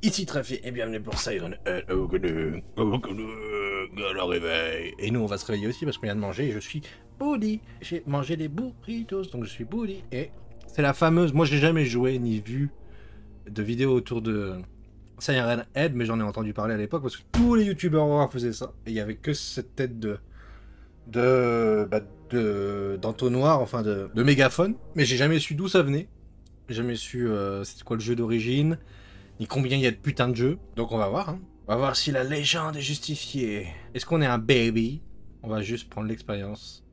Ici Treufy et bienvenue pour Siren le réveil. Et nous on va se réveiller aussi parce qu'on vient de manger et je suis bouli. J'ai mangé des burritos donc je suis bouli. Et c'est la fameuse, moi j'ai jamais joué ni vu de vidéo autour de Siren Head, mais j'en ai entendu parler à l'époque parce que tous les youtubeurs horreur faisaient ça. Et il n'y avait que cette tête d'entonnoir, enfin de mégaphone. Mais j'ai jamais su d'où ça venait. J'ai jamais su c'était quoi le jeu d'origine. Ni combien il y a de putains de jeux. Donc on va voir. Hein. On va voir si la légende est justifiée. Est-ce qu'on est un baby? On va juste prendre l'expérience.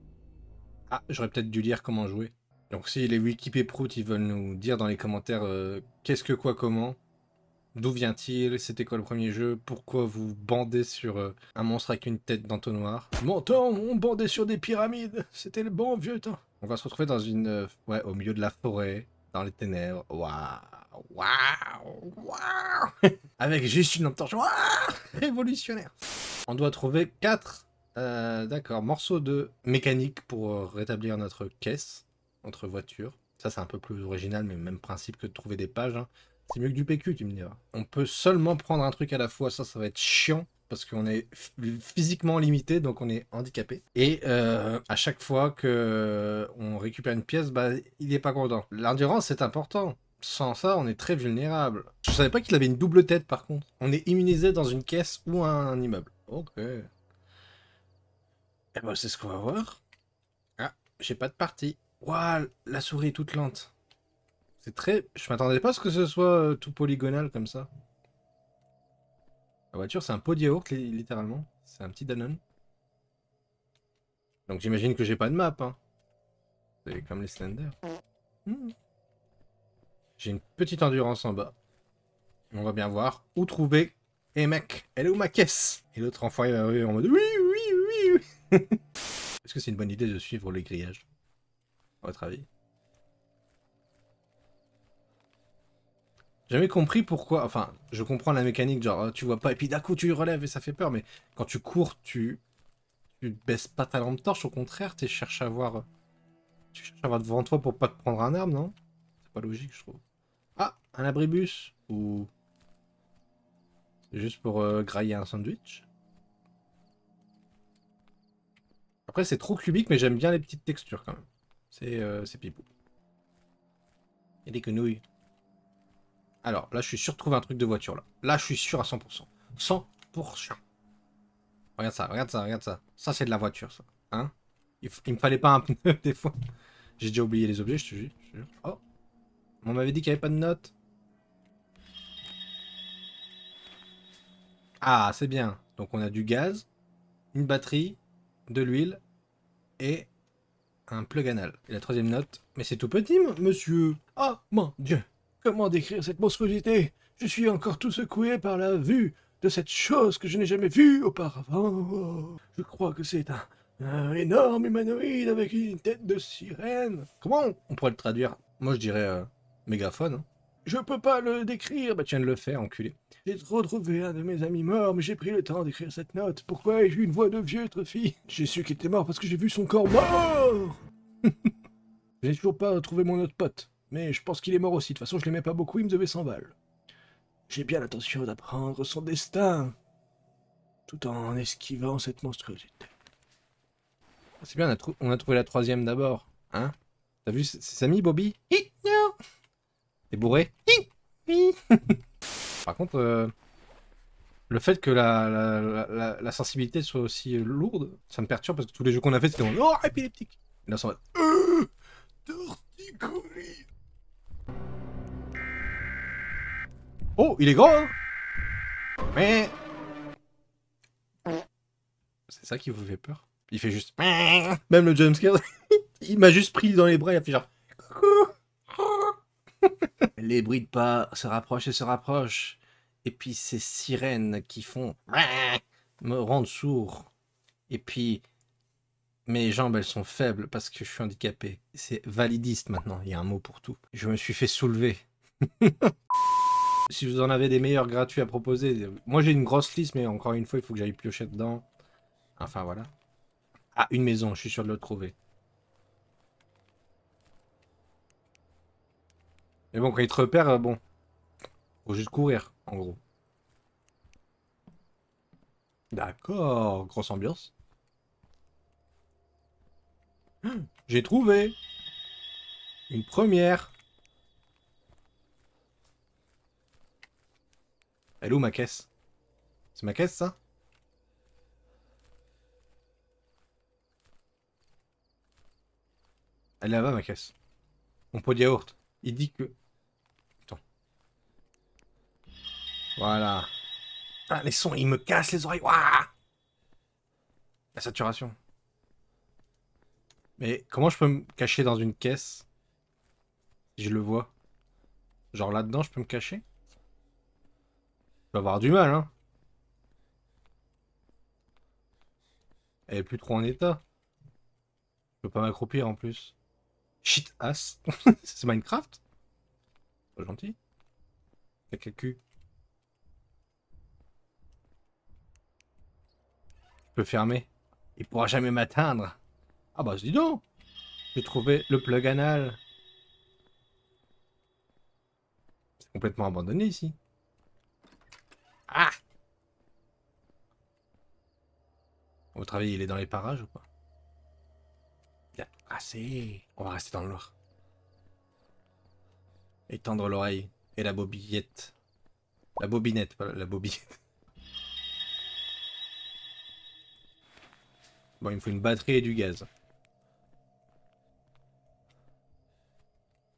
Ah, j'aurais peut-être dû lire comment jouer. Donc si les Wikipéproutes, ils veulent nous dire dans les commentaires qu'est-ce que quoi comment. D'où vient-il? C'était quoi le premier jeu? Pourquoi vous bandez sur un monstre avec une tête d'entonnoir? Mon temps, on bandait sur des pyramides. C'était le bon vieux temps. On va se retrouver dans une... ouais, au milieu de la forêt. Dans les ténèbres. Waouh. Waouh, waouh. Avec juste une torche. Waouh. Révolutionnaire. On doit trouver 4 d'accord, morceaux de mécanique pour rétablir notre caisse entre voitures. Ça c'est un peu plus original, mais même principe que de trouver des pages. Hein. C'est mieux que du PQ, tu me diras. On peut seulement prendre un truc à la fois, ça va être chiant. Parce qu'on est physiquement limité, donc on est handicapé. Et à chaque fois qu'on récupère une pièce, bah, il n'est pas content. L'endurance, c'est important. Sans ça, on est très vulnérable. Je savais pas qu'il avait une double tête, par contre. On est immunisé dans une caisse ou un immeuble. Ok. Eh ben, c'est ce qu'on va voir. Ah, j'ai pas de partie. Waouh, la souris est toute lente. C'est très... Je m'attendais pas à ce que ce soit tout polygonal comme ça. La voiture, c'est un pot de yaourt, littéralement. C'est un petit Danone. Donc j'imagine que j'ai pas de map. Hein. C'est comme les Slender. Mmh. J'ai une petite endurance en bas. On va bien voir où trouver. Eh hey, mec, elle est où ma caisse? Et l'autre enfoiré va arriver en mode oui. Est-ce que c'est une bonne idée de suivre les grillages? À votre avis? J'ai jamais compris pourquoi, enfin, je comprends la mécanique, genre tu vois pas, et puis d'un coup tu relèves et ça fait peur, mais quand tu cours, tu baisses pas ta lampe torche, au contraire, tu cherches à avoir devant toi pour pas te prendre un arbre, non? C'est pas logique, je trouve. Ah, un abribus, ou... Juste pour grailler un sandwich. Après c'est trop cubique, mais j'aime bien les petites textures quand même. C'est pipou. Et des quenouilles. Alors, là, je suis sûr de trouver un truc de voiture, là. Là, je suis sûr à 100%. 100%. Regarde ça, regarde ça, regarde ça. Ça, c'est de la voiture, ça. Hein? Il me fallait pas un pneu, des fois. J'ai déjà oublié les objets, je te jure. Oh! On m'avait dit qu'il n'y avait pas de notes. Ah, c'est bien. Donc, on a du gaz, une batterie, de l'huile et un plug anal. Et la troisième note. Mais c'est tout petit, monsieur. Oh, mon Dieu! Comment décrire cette monstruosité? Je suis encore tout secoué par la vue de cette chose que je n'ai jamais vue auparavant. Je crois que c'est un énorme humanoïde avec une tête de sirène. Comment on pourrait le traduire? Moi je dirais mégaphone. Hein. Je peux pas le décrire. Bah tiens de le faire, enculé. J'ai retrouvé un de mes amis morts, mais j'ai pris le temps d'écrire cette note. Pourquoi ai-je eu une voix de vieux, Treufy? J'ai su qu'il était mort parce que j'ai vu son corps mort. J'ai toujours pas retrouvé mon autre pote. Mais je pense qu'il est mort aussi, de toute façon je l'aimais pas beaucoup, il me devait 100 balles. J'ai bien l'intention d'apprendre son destin, tout en esquivant cette monstruosité. C'est bien, on a trouvé la troisième d'abord, hein? T'as vu ses amis, Bobby? Hi, non. T'es bourré? Hi, hi. Par contre, le fait que la sensibilité soit aussi lourde, ça me perturbe parce que tous les jeux qu'on a fait c'était en oh, épileptique. Et là ça va... torticolis. Oh, il est grand, hein? Mais... C'est ça qui vous fait peur? Il fait juste... Même le jumpscare, il m'a juste pris dans les bras, il a fait genre... Les bruits de pas se rapprochent et se rapprochent. Et puis ces sirènes qui font... me rendent sourd. Et puis... Mes jambes, elles sont faibles parce que je suis handicapé. C'est validiste maintenant, il y a un mot pour tout. Je me suis fait soulever. Si vous en avez des meilleurs gratuits à proposer... Moi, j'ai une grosse liste, mais encore une fois, il faut que j'aille piocher dedans. Enfin, voilà. Ah, une maison, je suis sûr de le trouver. Mais bon, quand il te repère, bon... Faut juste courir. en gros. D'accord, grosse ambiance. J'ai trouvé une première. Elle est où ma caisse? C'est ma caisse ça? Elle est là-bas ma caisse. Mon pot de yaourt. Il dit que... Putain. Voilà. Ah, les sons, ils me cassent les oreilles. Ouah, la saturation. Mais comment je peux me cacher dans une caisse? Je le vois. Genre là-dedans, je peux me cacher? Je vais avoir du mal, hein. Elle est plus trop en état. Je peux pas m'accroupir en plus. Shit ass. C'est Minecraft? Pas gentil. Caca cul. Je peux fermer. Il pourra jamais m'atteindre. Ah bah dis donc, j'ai trouvé le plug anal. C'est complètement abandonné ici. Ah! À votre avis, il est dans les parages ou pas? Il a tout cassé. On va rester dans le noir. Étendre l'oreille et la bobillette. La bobinette, pas la bobillette. Bon, il me faut une batterie et du gaz.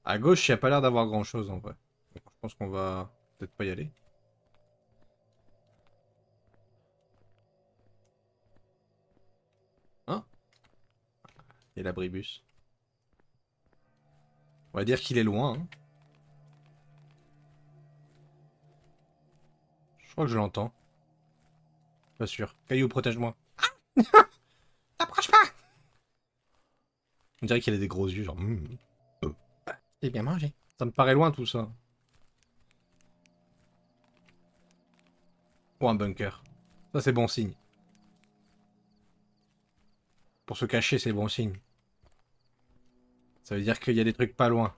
À gauche, il n'y a pas l'air d'avoir grand chose en vrai. Donc, je pense qu'on va peut-être pas y aller. Hein? Il y a l'abribus. On va dire qu'il est loin. Hein. Je crois que je l'entends. Pas sûr. Caillou, protège-moi. Ah. T'approches pas! On dirait qu'il a des gros yeux, genre. T'es bien mangé. Ça me paraît loin tout ça. Ou un bunker. Ça c'est bon signe. Pour se cacher c'est bon signe. Ça veut dire qu'il y a des trucs pas loin.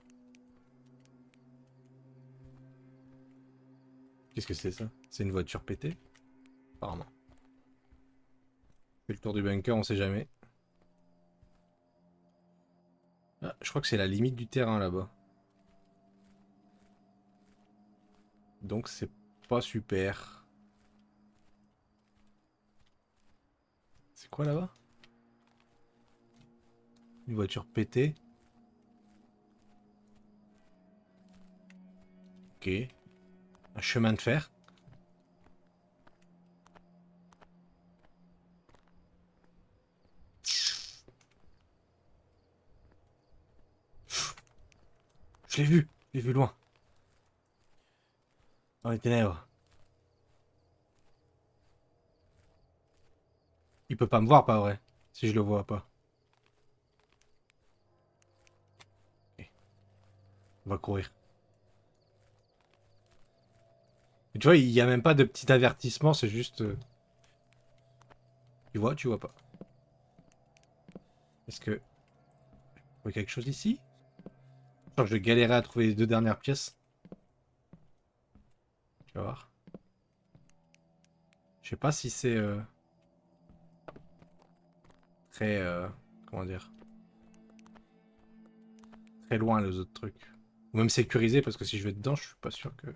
Qu'est-ce que c'est ça? C'est une voiture pétée? Apparemment. Le tour du bunker, on sait jamais. Ah, je crois que c'est la limite du terrain là-bas. Donc c'est pas super. C'est quoi là-bas? Une voiture pétée. Ok. Un chemin de fer. je l'ai vu loin. Dans les ténèbres. Il peut pas me voir, pas vrai, si je le vois pas. Okay. On va courir. Mais tu vois, il n'y a même pas de petit avertissement, c'est juste... Tu vois pas. Est-ce que... Il y a quelque chose ici ? Je vais galérer à trouver les deux dernières pièces. Tu vas voir. Je sais pas si c'est très comment dire, très loin les autres trucs. Ou même sécurisé, parce que si je vais dedans, je suis pas sûr que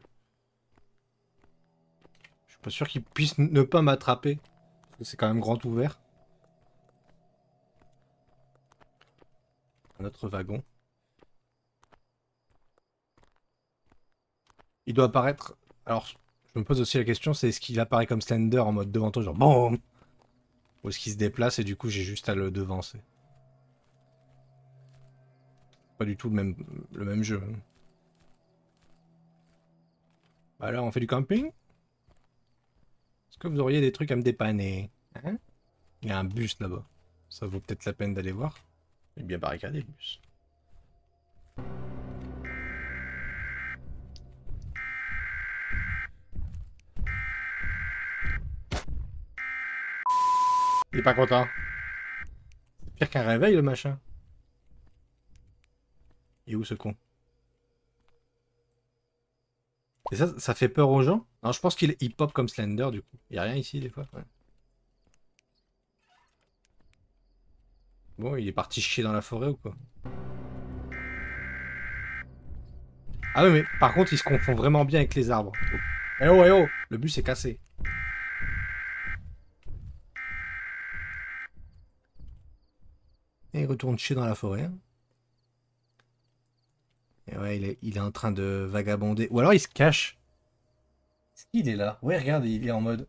qu'ils puissent ne pas m'attraper. Parce que c'est quand même grand ouvert. Un autre wagon. Il doit apparaître... Alors, je me pose aussi la question, c'est est-ce qu'il apparaît comme Slender en mode devant toi, genre BOM? Ou est-ce qu'il se déplace et du coup j'ai juste à le devancer? Pas du tout le même jeu. Bah là, on fait du camping? Est-ce que vous auriez des trucs à me dépanner? Hein? Il y a un bus là-bas. Ça vaut peut-être la peine d'aller voir. Il est bien barricadé le bus. Il est pas content. C'est pire qu'un réveil, le machin. Et où ce con? Et ça, ça fait peur aux gens. Non, je pense qu'il pop comme Slender, du coup. Il n'y a rien ici, des fois. Ouais. Bon, il est parti chier dans la forêt ou quoi? Ah oui, mais par contre, il se confond vraiment bien avec les arbres. Eh oh, eh oh! Le bus est cassé. Et il retourne chier dans la forêt. Et ouais, il est en train de vagabonder. Ou alors il se cache. Il est là. Ouais, regarde, il est en mode...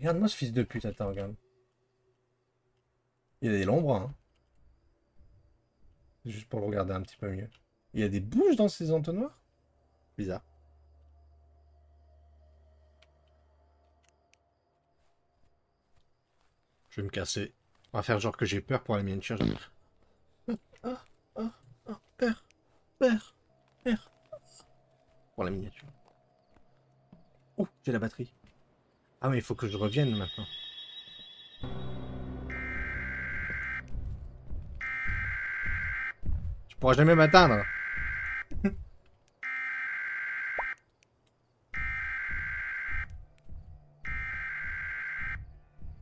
Regarde-moi ce fils de pute, attends, regarde. Il a des longs bras. Hein. Juste pour le regarder un petit peu mieux. Il y a des bouches dans ses entonnoirs. Bizarre. Je vais me casser. On va faire genre que j'ai peur pour aller me chercher. Ah, ah, ah, peur, peur, peur. Pour la miniature. Oh, j'ai la batterie. Ah mais il faut que je revienne maintenant. Tu pourras jamais m'atteindre.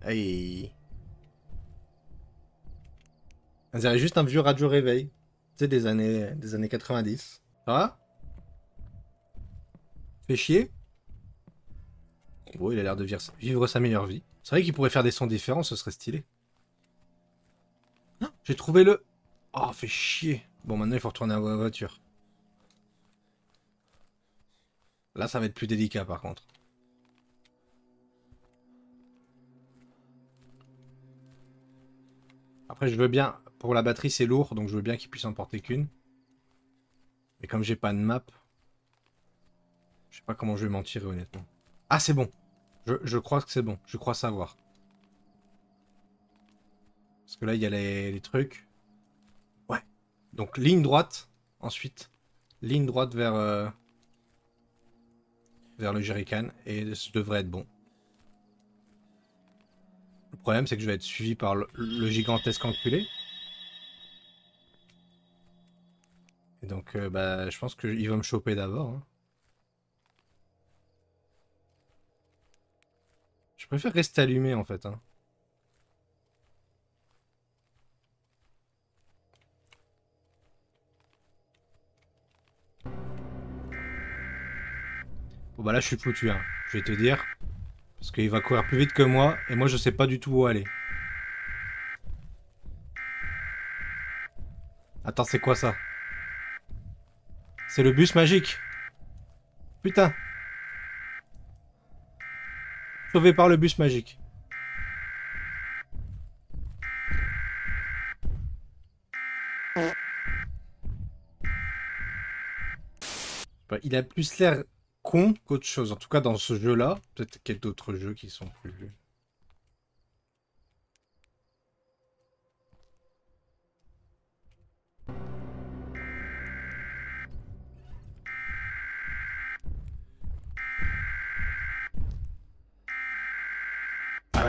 Aïe. C'est juste un vieux radio réveil. Tu sais, des années 90. Ça va? Fais chier? Bon, il a l'air de vivre sa meilleure vie. C'est vrai qu'il pourrait faire des sons différents, ce serait stylé. Ah, j'ai trouvé le... Oh, fais chier. Bon, maintenant, il faut retourner à la voiture. Là, ça va être plus délicat, par contre. Après, je veux bien... Pour la batterie, c'est lourd, donc je veux bien qu'il puisse en porter qu'une. Mais comme j'ai pas de map, je sais pas comment je vais m'en tirer, honnêtement. Ah, c'est bon. Je crois que c'est bon. Je crois savoir. Parce que là, il y a les trucs. Ouais. Donc, ligne droite. Ensuite, ligne droite vers le jerrycan. Et ce devrait être bon. Le problème, c'est que je vais être suivi par le gigantesque enculé. Et donc, bah, je pense qu'il va me choper d'abord. Hein. Je préfère rester allumé, en fait. Hein. Bon, bah là, je suis foutu, hein. Je vais te dire. Parce qu'il va courir plus vite que moi, et moi, je sais pas du tout où aller. Attends, c'est quoi ça ? C'est le bus magique. Putain. Sauvé par le bus magique. Il a plus l'air con qu'autre chose. En tout cas, dans ce jeu-là. Peut-être qu'il y a d'autres jeux qui sont plus...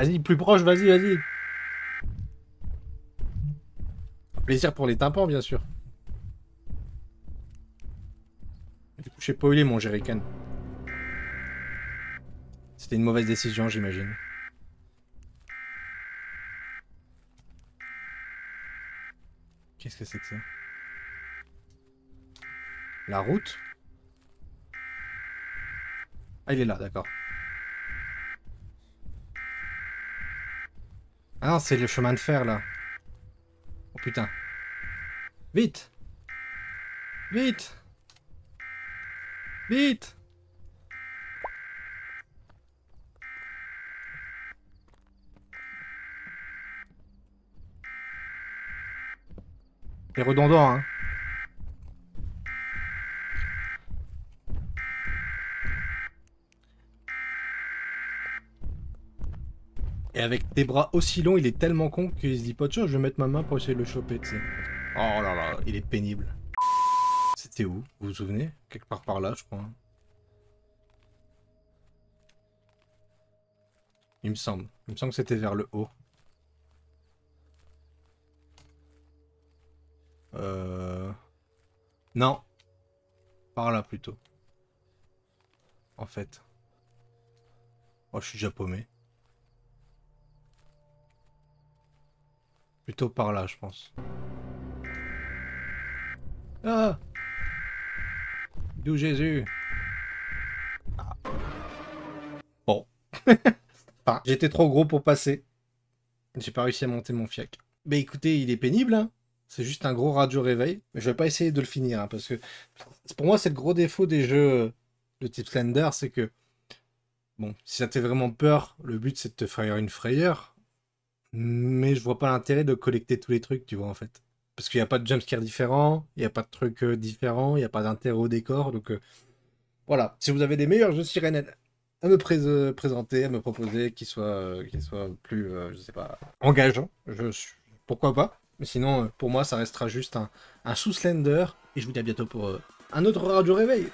Vas-y, plus proche, vas-y, vas-y. Plaisir pour les tympans, bien sûr. Du coup, je sais pas où il est, mon jerrycan. C'était une mauvaise décision, j'imagine. Qu'est-ce que c'est que ça? La route? Ah, il est là, d'accord. Ah non, c'est le chemin de fer, là. Oh, putain. Vite! Vite! Vite! C'est redondant, hein. Et avec des bras aussi longs, il est tellement con qu'il se dit pas de chose, je vais mettre ma main pour essayer de le choper, tu sais. Oh là là, il est pénible. C'était où? Vous vous souvenez? Quelque part par là, je crois. Il me semble. Il me semble que c'était vers le haut. Non. Par là, plutôt. en fait. Oh, je suis déjà paumé. Plutôt par là, je pense. Ah! D'où Jésus? Ah. Bon. Ah, j'étais trop gros pour passer. J'ai pas réussi à monter mon fiac. Mais écoutez, il est pénible, hein. C'est juste un gros radio réveil. Mais je vais pas essayer de le finir, hein, parce que pour moi, c'est le gros défaut des jeux de type Slender, c'est que bon, si ça t'est vraiment peur, le but c'est de te faire une frayeur. Mais je vois pas l'intérêt de collecter tous les trucs, tu vois, en fait. Parce qu'il n'y a pas de jumpscare différent, il n'y a pas de trucs différents, il n'y a pas d'intérêt au décor. Donc voilà, si vous avez des meilleurs jeux sirènes à me présenter, à me proposer, qu'ils soient, plus, je sais pas, engageants, pourquoi pas. Mais sinon, pour moi, ça restera juste un sous-slender. Et je vous dis à bientôt pour un autre Radio Réveil.